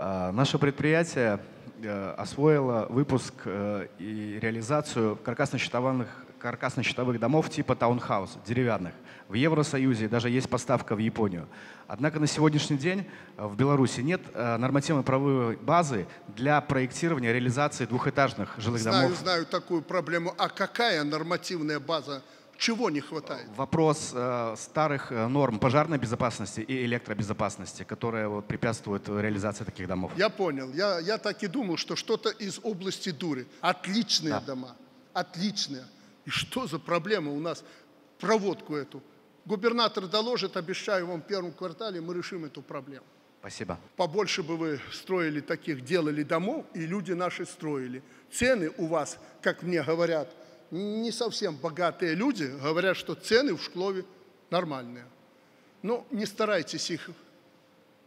Наше предприятие освоило выпуск и реализацию каркасно-щитовых домов типа таунхаус, деревянных. В Евросоюзе даже есть поставка в Японию. Однако на сегодняшний день в Беларуси нет нормативно-правовой базы для проектирования реализации двухэтажных жилых домов. Знаю такую проблему. А какая нормативная база? Чего не хватает? Вопрос старых норм пожарной безопасности и электробезопасности, которые вот препятствуют реализации таких домов. Я понял. Я так и думал, что что-то из области дури. Отличные дома. Отличные. И что за проблема у нас? Проводку эту. Губернатор доложит, обещаю вам, в первом квартале мы решим эту проблему. Спасибо. Побольше бы вы строили таких, делали домов, и люди наши строили. Цены у вас, как мне говорят, не совсем богатые люди говорят, что цены в Шклове нормальные. Но не старайтесь их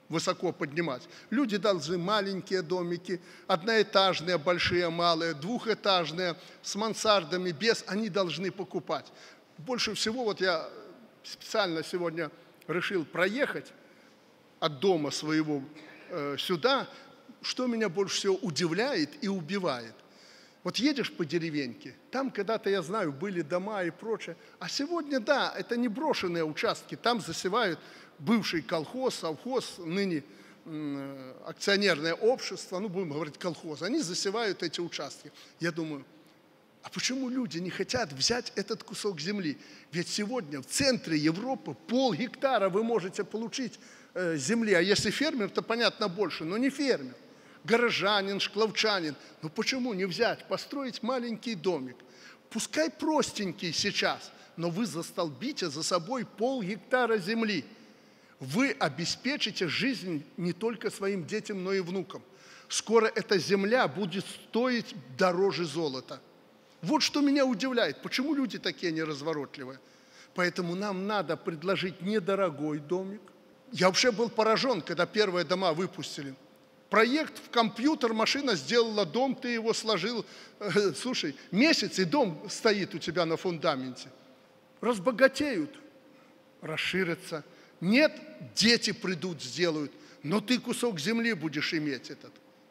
высоко поднимать. Люди должны маленькие домики, одноэтажные, большие, малые, двухэтажные, с мансардами, без, они должны покупать. Больше всего, вот я специально сегодня решил проехать от дома своего сюда, что меня больше всего удивляет и убивает. Вот едешь по деревеньке, там когда-то, я знаю, были дома и прочее, а сегодня, да, это не брошенные участки, там засевают бывший колхоз, совхоз, ныне акционерное общество, ну, будем говорить, колхоз, они засевают эти участки. Я думаю, а почему люди не хотят взять этот кусок земли? Ведь сегодня в центре Европы полгектара вы можете получить земли, а если фермер, то, понятно, больше, но не фермер. Горожанин, шкловчанин. Ну почему не взять, построить маленький домик? Пускай простенький сейчас, но вы застолбите за собой полгектара земли. Вы обеспечите жизнь не только своим детям, но и внукам. Скоро эта земля будет стоить дороже золота. Вот что меня удивляет, почему люди такие неразворотливые. Поэтому нам надо предложить недорогой домик. Я вообще был поражен, когда первые дома выпустили. Проект в компьютер, машина сделала дом, ты его сложил. Слушай, месяц и дом стоит у тебя на фундаменте. Разбогатеют, расширятся. Нет, дети придут, сделают, но ты кусок земли будешь иметь этот.